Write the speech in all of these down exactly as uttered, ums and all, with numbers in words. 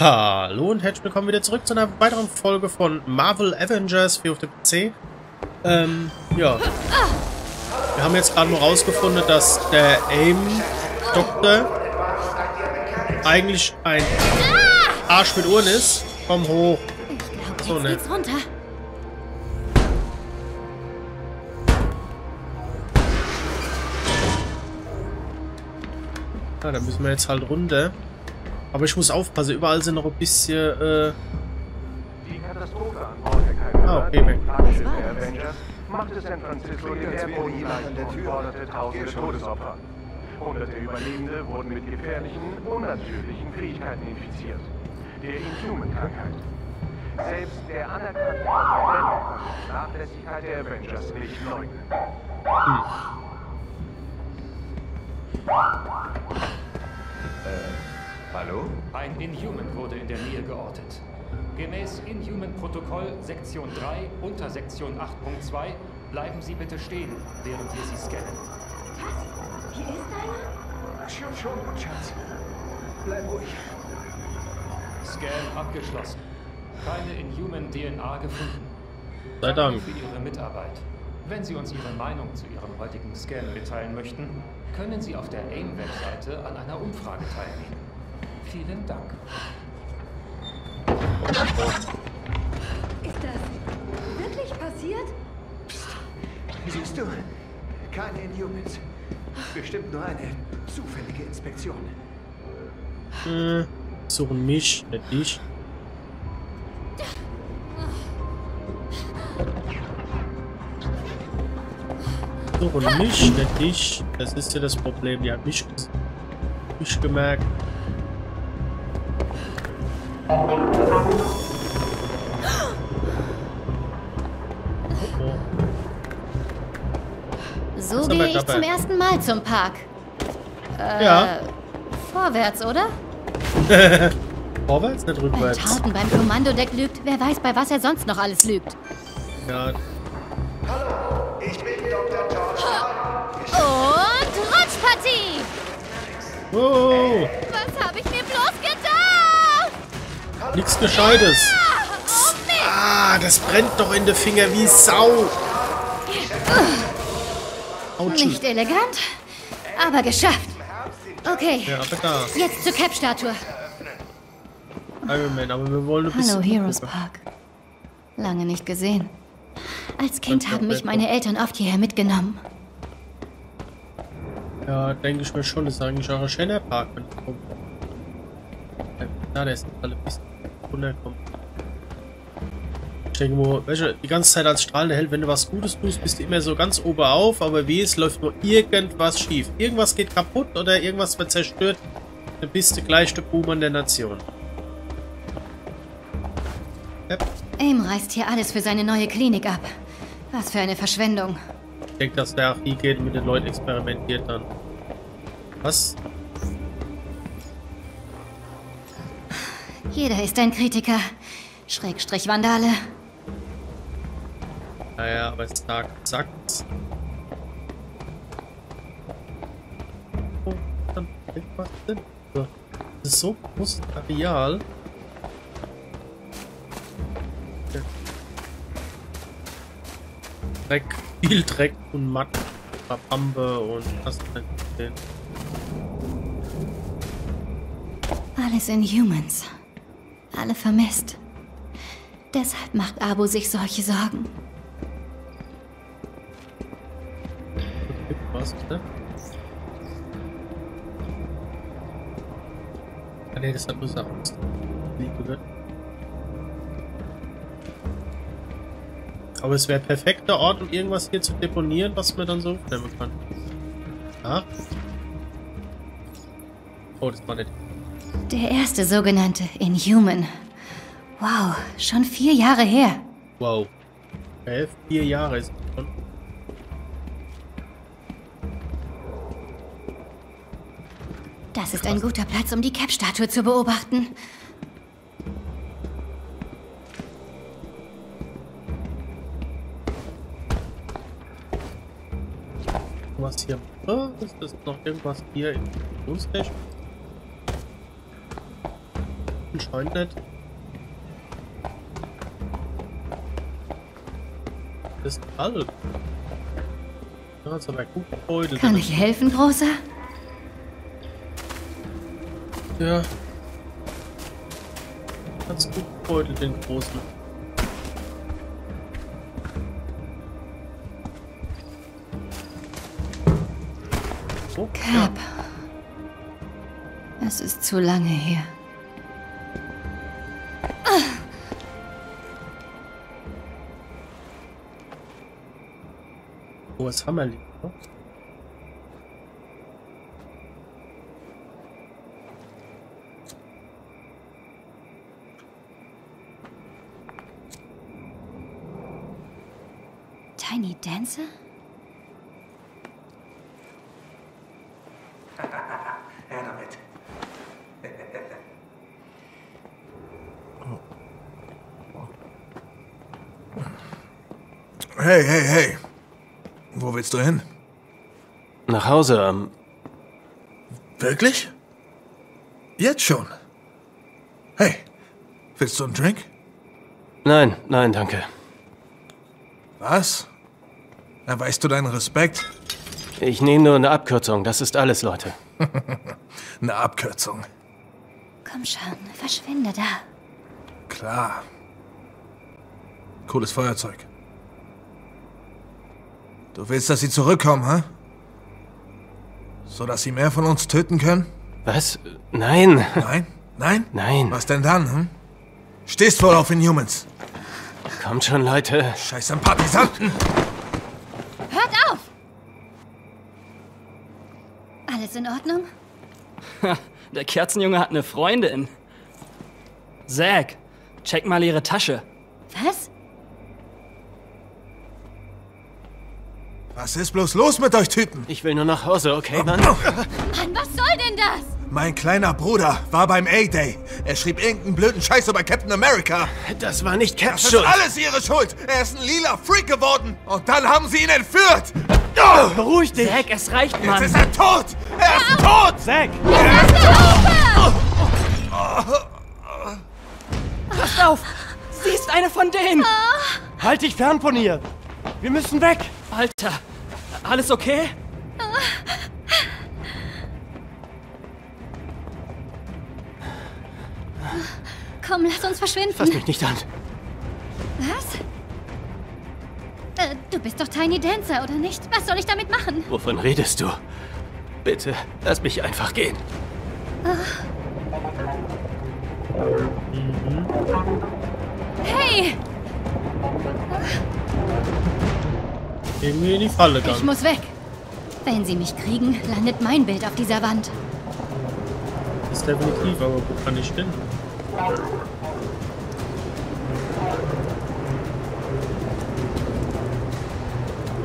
Hallo und herzlich willkommen wieder zurück zu einer weiteren Folge von Marvel Avengers vier auf dem P C. Ähm, ja. Wir haben jetzt gerade nur rausgefunden, dass der A I M-Doktor eigentlich ein Arsch mit Ohren ist. Komm hoch. So, ne. Ja, da müssen wir jetzt halt runter. Aber ich muss aufpassen, überall sind noch ein bisschen. Äh ah, okay, weg. Hunderte Überlebende wurden mit gefährlichen, unnatürlichen Fähigkeiten infiziert. Der Inhuman-Krankheit. Selbst der anerkannte Nachlässigkeit der Avengers nicht leugnen. Äh. Hallo? Ein Inhuman wurde in der Nähe geortet. Gemäß Inhuman-Protokoll Sektion drei unter Sektion acht Punkt zwei bleiben Sie bitte stehen, während wir Sie scannen. Was? Hier ist einer? Schon, schon, Schatz. Bleib ruhig. Scan abgeschlossen. Keine Inhuman-D N A gefunden. Sei Dank für Ihre Mitarbeit. Wenn Sie uns Ihre Meinung zu Ihrem heutigen Scan mitteilen möchten, können Sie auf der A I M-Webseite an einer Umfrage teilnehmen. Vielen Dank. Ist das wirklich passiert? Psst. Siehst du? Keine Inhumans. Bestimmt nur eine zufällige Inspektion. Hm, suchen mich, nicht dich. Suchen mich, nicht dich. Das ist ja das Problem. Die hat mich, mich gemerkt. Oh, oh. So gehe ich zum ersten Mal zum Park. Äh, ja. Vorwärts, oder? Vorwärts, nicht rückwärts. Wenn Tauten beim Kommandodeck lügt, wer weiß, bei was er sonst noch alles lügt. Ja. Hallo, ich bin Doktor Tatum. Und Rutschpartie! Oh. Was habe ich mir bloß getan? Nichts Gescheites. Ah, das brennt doch in den Finger wie Sau. Ouchie. Nicht elegant, aber geschafft. Okay, ja, jetzt zur Cap-Statue. Iron Man, aber wir wollen ein bisschen... Hallo, Heroes Park. Lange nicht gesehen. Als Kind haben mich meine Eltern oft hierher mitgenommen. Ja, denke ich mir schon. Das ist eigentlich auch ein schöner Park. Ja, der ist alle ein bisschen... runterkommen. Ich denke, wo, weißt du, die ganze Zeit als strahlender Held, wenn du was Gutes tust, bist du immer so ganz oben auf, aber wie es läuft nur irgendwas schief. Irgendwas geht kaputt oder irgendwas wird zerstört. Dann bist du gleich der Boomer der Nation. Yep. A I M reißt hier alles für seine neue Klinik ab. Was für eine Verschwendung. Ich denke, dass der Archie geht und mit den Leuten experimentiert dann. Was? Jeder ist ein Kritiker. Schrägstrich Vandale. Naja, aber es sagt, sagt's. Oh, dann was denn? Das ist so großes Areal. Ja. Dreck, viel Dreck und Matt, Pampe und was denn? Alles in Humans. Alle vermisst. Deshalb macht Abo sich solche Sorgen. Was, ne? Ah, ne, das hat nur Sachen. Aber es wäre perfekter Ort, um irgendwas hier zu deponieren, was man dann so aufnehmen kann. Ah. Oh, das war nicht. Der erste sogenannte Inhuman. Wow, schon vier Jahre her. Wow. Elf, vier Jahre ist schon. Das ist ein guter Platz, um die Cap-Statue zu beobachten. Was hier? Oh, ist das noch irgendwas hier in Lustech? Anscheinend nicht. Das ist alles. Kann ich helfen, Großer? Ja. Ganz gut Beutel, den Großen. Oh, Cap. Ja. Es ist zu lange her. Oh, was haben wir denn? Tiny Dancer? Her damit. Hey, hey, hey. Wo willst du hin? Nach Hause. Ähm Wirklich? Jetzt schon? Hey, willst du einen Drink? Nein, nein, danke. Was? Erweist du deinen Respekt? Ich nehme nur eine Abkürzung, das ist alles, Leute. Eine Abkürzung. Komm schon, verschwinde da. Klar. Cooles Feuerzeug. Du willst, dass sie zurückkommen, hä? So, dass sie mehr von uns töten können? Was? Nein. Nein? Nein? Nein. Was denn dann, hm? Stehst wohl auf Inhumans. Kommt schon, Leute. Scheiß an Partisanten. Hört auf! Alles in Ordnung? Der Kerzenjunge hat eine Freundin. Zack, check mal ihre Tasche. Was? Was ist bloß los mit euch Typen? Ich will nur nach Hause, okay, Mann? Mann, was soll denn das? Mein kleiner Bruder war beim A-Day. Er schrieb irgendeinen blöden Scheiß über Captain America. Das war nicht Caps Schuld. Das ist alles ihre Schuld. Er ist ein lila Freak geworden. Und dann haben sie ihn entführt. Oh, beruhig dich. Zack, es reicht, Mann. Jetzt ist er tot. Er ja. ist tot. Zack. Er ist tot. Passt auf. Sie ist eine von denen. Oh. Halt dich fern von ihr. Wir müssen weg. Alter. Alles okay? Komm, lass uns verschwinden. Fass mich nicht an. Was? Äh, du bist doch Tiny Dancer, oder nicht? Was soll ich damit machen? Wovon redest du? Bitte, lass mich einfach gehen. Oh. Hey! Geh mir in die Falle, dann. Ich muss weg. Wenn sie mich kriegen, landet mein Bild auf dieser Wand. Das ist definitiv, aber wo kann ich hin?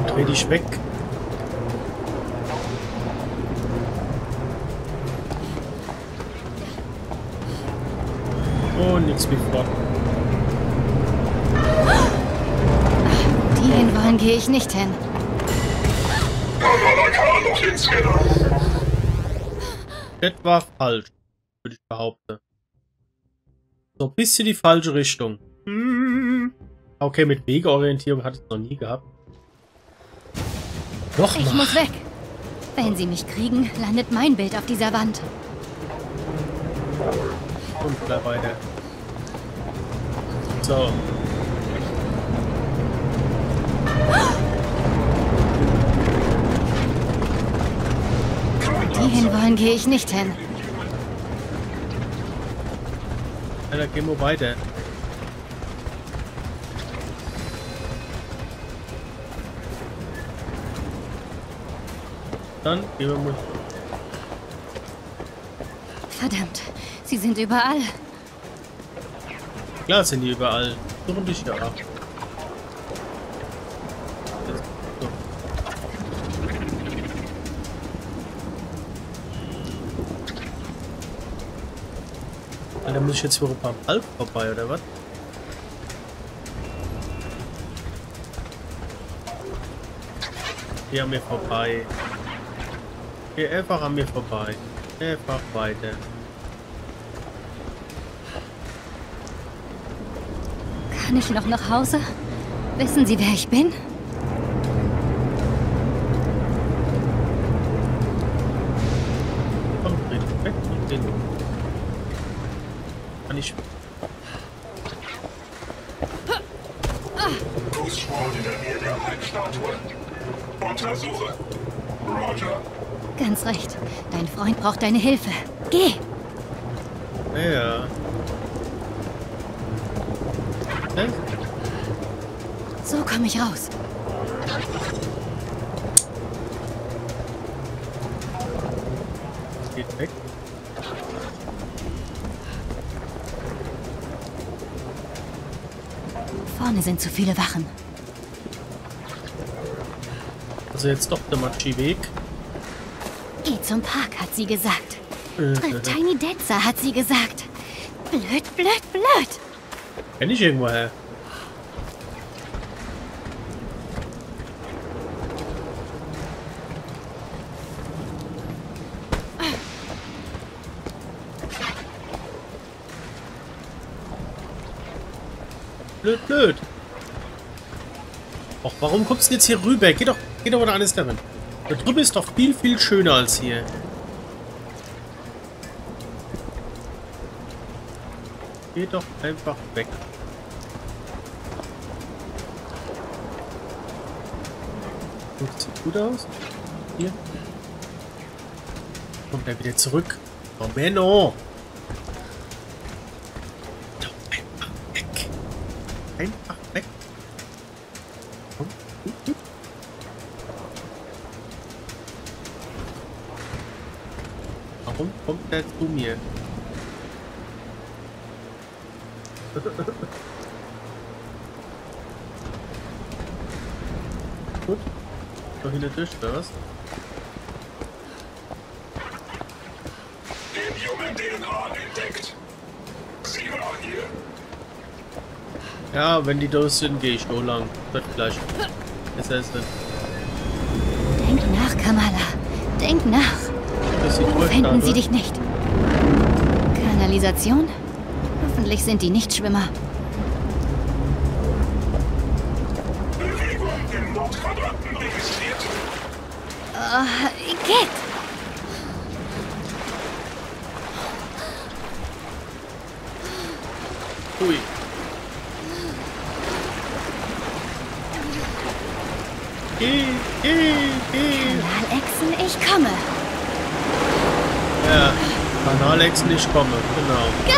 Dreh dich weg. Oh, nichts wie vor. Die hinwollen gehe ich nicht hin. Kamala Khan noch ins Keller. Das war falsch, würde ich behaupten. So ein bisschen die falsche Richtung. Okay, mit Wegeorientierung hat es noch nie gehabt. Doch. Ich muss weg. Wenn sie mich kriegen, landet mein Bild auf dieser Wand. Und da weiter. So. Die hinwollen gehe ich nicht hin. Da gehen wir weiter. Dann gehen wir mal. Verdammt, sie sind überall. Klar sind die überall. Suchen dich ja ab. Da muss ich jetzt hier beim Alp vorbei, oder was? Hier an mir vorbei. Hier einfach an mir vorbei. Einfach weiter. Nicht noch nach Hause? Wissen Sie, wer ich bin? Kann ich... Fußspuren in der Nähe der Heimstatue. Untersuche. Roger. Ganz recht. Dein Freund braucht deine Hilfe. Geh! Ja. Ne? So komme ich raus. Geht weg. Vorne sind zu viele Wachen. Also jetzt doch der Matschi-Weg. Geh zum Park, hat sie gesagt. Äh, Triff äh, Tiny Dancer, hat sie gesagt. Blöd, blöd, blöd. Kenn ich irgendwoher. Blöd, blöd. Och, warum kommst du jetzt hier rüber? Geh doch, geh doch mal alles darin. Da drüben ist doch viel, viel schöner als hier. Geh doch einfach weg. Sieht gut aus. Hier. Kommt er wieder zurück. Oh, Menno. Einfach weg. Komm. Warum kommt der zu mir? Gut. Doch hinter Tisch, oder was? Den jungen D N A entdeckt. Sie war hier. Ja, wenn die Dosen sind, gehe ich nur lang. Wird gleich. Es heißt nicht. Denk nach, Kamala. Denk nach. Wo finden sie dich nicht? Kanalisation? Hoffentlich sind die Nichtschwimmer. Bewegung im Nordquadranten registriert. Oh, geht! Hui. Geh, geh, geh. Kanalechsen, ich komme. Ja, Kanalechsen, ich komme, genau.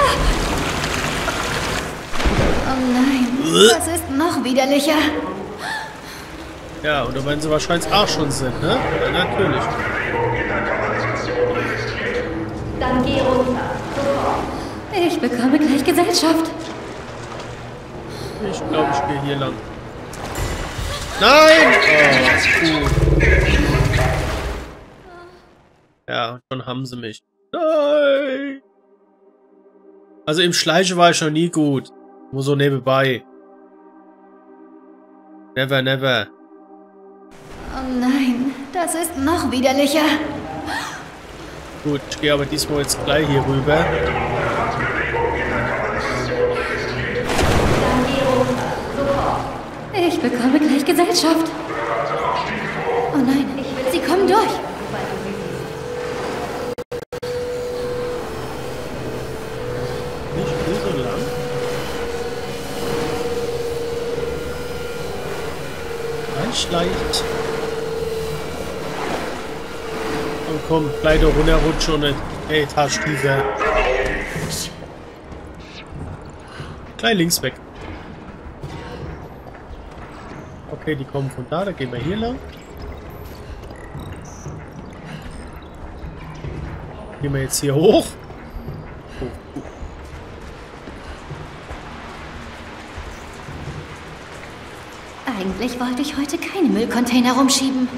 Oh nein, das ist noch widerlicher. Ja, oder wenn sie wahrscheinlich auch schon sind, ne? Ja, natürlich. Dann geh runter, sofort. Ich bekomme gleich Gesellschaft. Ich glaube, ich gehe hier lang. Nein! Oh, ja, schon haben sie mich. Nein! Also im Schleichen war ich noch nie gut. Nur so nebenbei. Never, never. Oh nein, das ist noch widerlicher. Gut, ich gehe aber diesmal jetzt gleich hier rüber. Ich bekomme gleich Gesellschaft. Oh nein, sie kommen durch. Nicht nur so lang. Ganz leicht. Und komm, bleib doch runterrutschen und eine Etage tiefer. Gleich links weg. Okay, die kommen von da, da gehen wir hier lang. Gehen wir jetzt hier hoch. Oh, oh. Eigentlich wollte ich heute keine Müllcontainer rumschieben.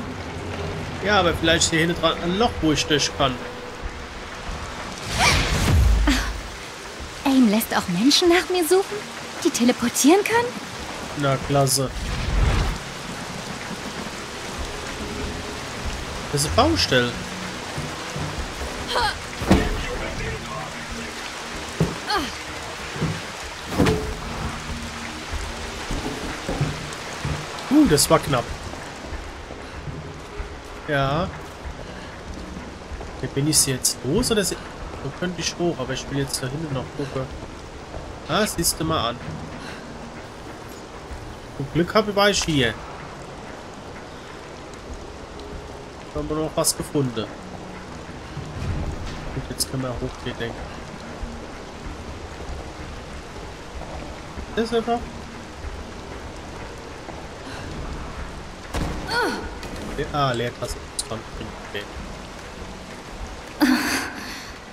Ja, aber vielleicht hier hinten dran ein Loch, wo ich durch kann. AIM lässt auch Menschen nach mir suchen, die teleportieren können? Na, klasse. Das ist eine Baustelle. Uh, das war knapp. Ja. Bin ich sie jetzt los oder sie... So könnte ich hoch, aber ich will jetzt da hinten noch gucken. Ah, siehst du mal an. Und Glück habe war ich hier. Da haben wir noch was gefunden. Gut, jetzt können wir hochgehen, denke ich. Das ist einfach. Ah, Leertaste. Okay.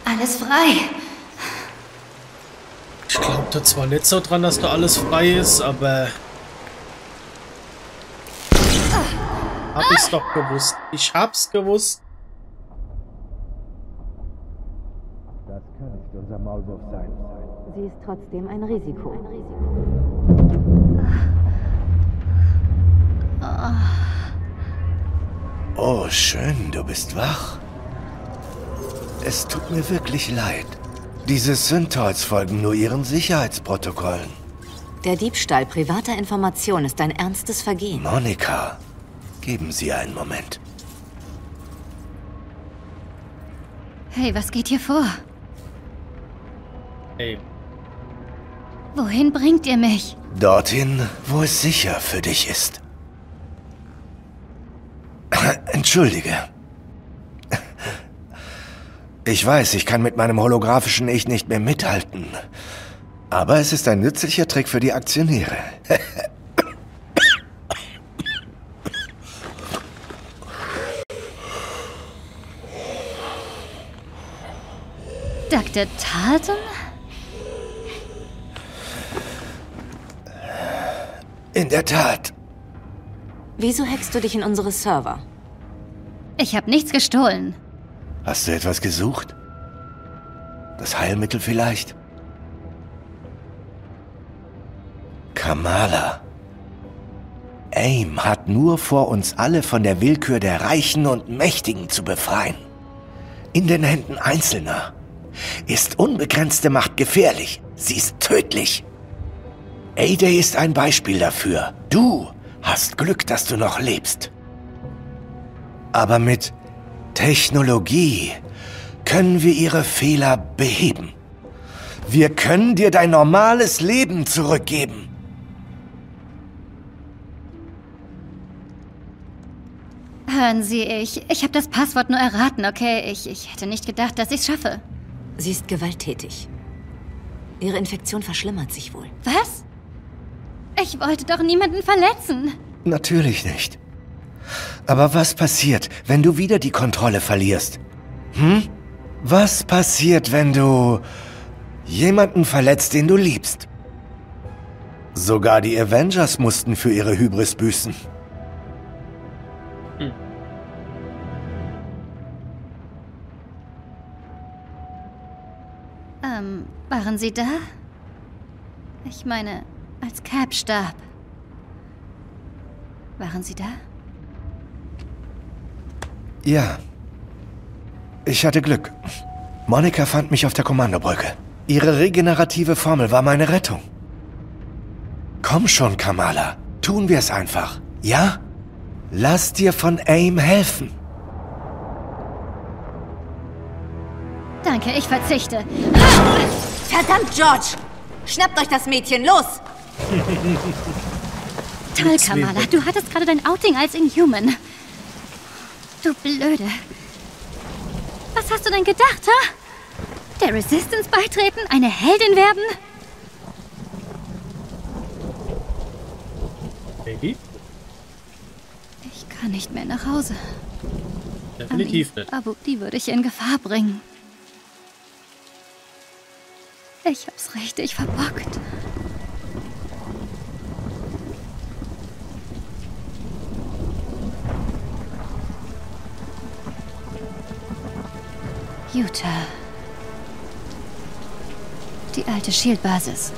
Alles frei. Ich glaube da zwar nicht so dran, dass da alles frei ist, aber... Hab ich's doch gewusst. Ich hab's gewusst. Das kann nicht unser Maulwurf sein. Sie ist trotzdem ein Risiko. Ein Risiko. Oh, schön, du bist wach. Es tut mir wirklich leid. Diese Synthoids folgen nur ihren Sicherheitsprotokollen. Der Diebstahl privater Informationen ist ein ernstes Vergehen. Monica, geben Sie einen Moment. Hey, was geht hier vor? Hey. Wohin bringt ihr mich? Dorthin, wo es sicher für dich ist. Entschuldige. Ich weiß, ich kann mit meinem holographischen Ich nicht mehr mithalten. Aber es ist ein nützlicher Trick für die Aktionäre. Doktor Tatum? In der Tat. Wieso hackst du dich in unsere Server? Ich habe nichts gestohlen. Hast du etwas gesucht? Das Heilmittel vielleicht? Kamala. AIM hat nur vor, uns alle von der Willkür der Reichen und Mächtigen zu befreien. In den Händen Einzelner ist unbegrenzte Macht gefährlich. Sie ist tödlich. A-Day ist ein Beispiel dafür. Du hast Glück, dass du noch lebst. Aber mit Technologie können wir ihre Fehler beheben. Wir können dir dein normales Leben zurückgeben. Hören Sie, ich, ich habe das Passwort nur erraten, okay? Ich, ich hätte nicht gedacht, dass ich es schaffe. Sie ist gewalttätig. Ihre Infektion verschlimmert sich wohl. Was? Ich wollte doch niemanden verletzen. Natürlich nicht. Aber was passiert, wenn du wieder die Kontrolle verlierst? Hm? Was passiert, wenn du jemanden verletzt, den du liebst? Sogar die Avengers mussten für ihre Hybris büßen. Hm. Ähm, waren Sie da? Ich meine, als Cap starb. Waren Sie da? Ja. Ich hatte Glück. Monica fand mich auf der Kommandobrücke. Ihre regenerative Formel war meine Rettung. Komm schon, Kamala. Tun wir es einfach. Ja? Lass dir von AIM helfen. Danke, ich verzichte. Verdammt, George! Schnappt euch das Mädchen, los! Toll, Kamala. Du hattest gerade dein Outing als Inhuman. Du Blöde. Was hast du denn gedacht, ha? Der Resistance beitreten? Eine Heldin werden? Baby? Ich kann nicht mehr nach Hause. Definitiv nicht. Aber die würde ich in Gefahr bringen. Ich hab's richtig verbockt. Utah. Die alte SHIELD-Basis.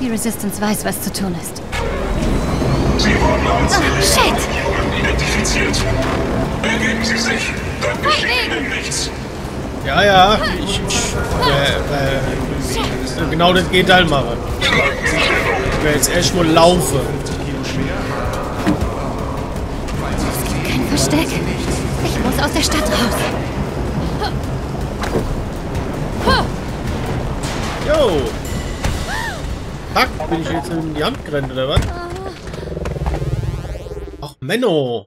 Die Resistance weiß, was zu tun ist. Sie wurden als oh, shit. identifiziert. Ergeben Sie sich, dann geschieht Ihnen nichts. Ja, ja. Ich, ich, äh, äh, genau das Gegenteil mache. Ich werde jetzt erstmal laufen. Versteck. Ich muss aus der Stadt raus. Jo. Fuck, bin ich jetzt in die Hand gerannt, oder was? Ach, Menno.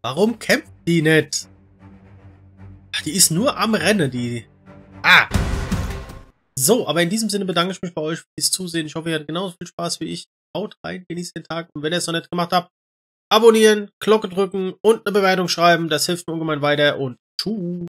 Warum kämpft die nicht? Ach, die ist nur am Rennen, die... Ah! So, aber in diesem Sinne bedanke ich mich bei euch fürs Zusehen. Ich hoffe, ihr hattet genauso viel Spaß wie ich. Haut rein, genießt den Tag. Und wenn ihr es noch nicht gemacht habt, abonnieren, Glocke drücken und eine Bewertung schreiben. Das hilft mir ungemein weiter und tschüss.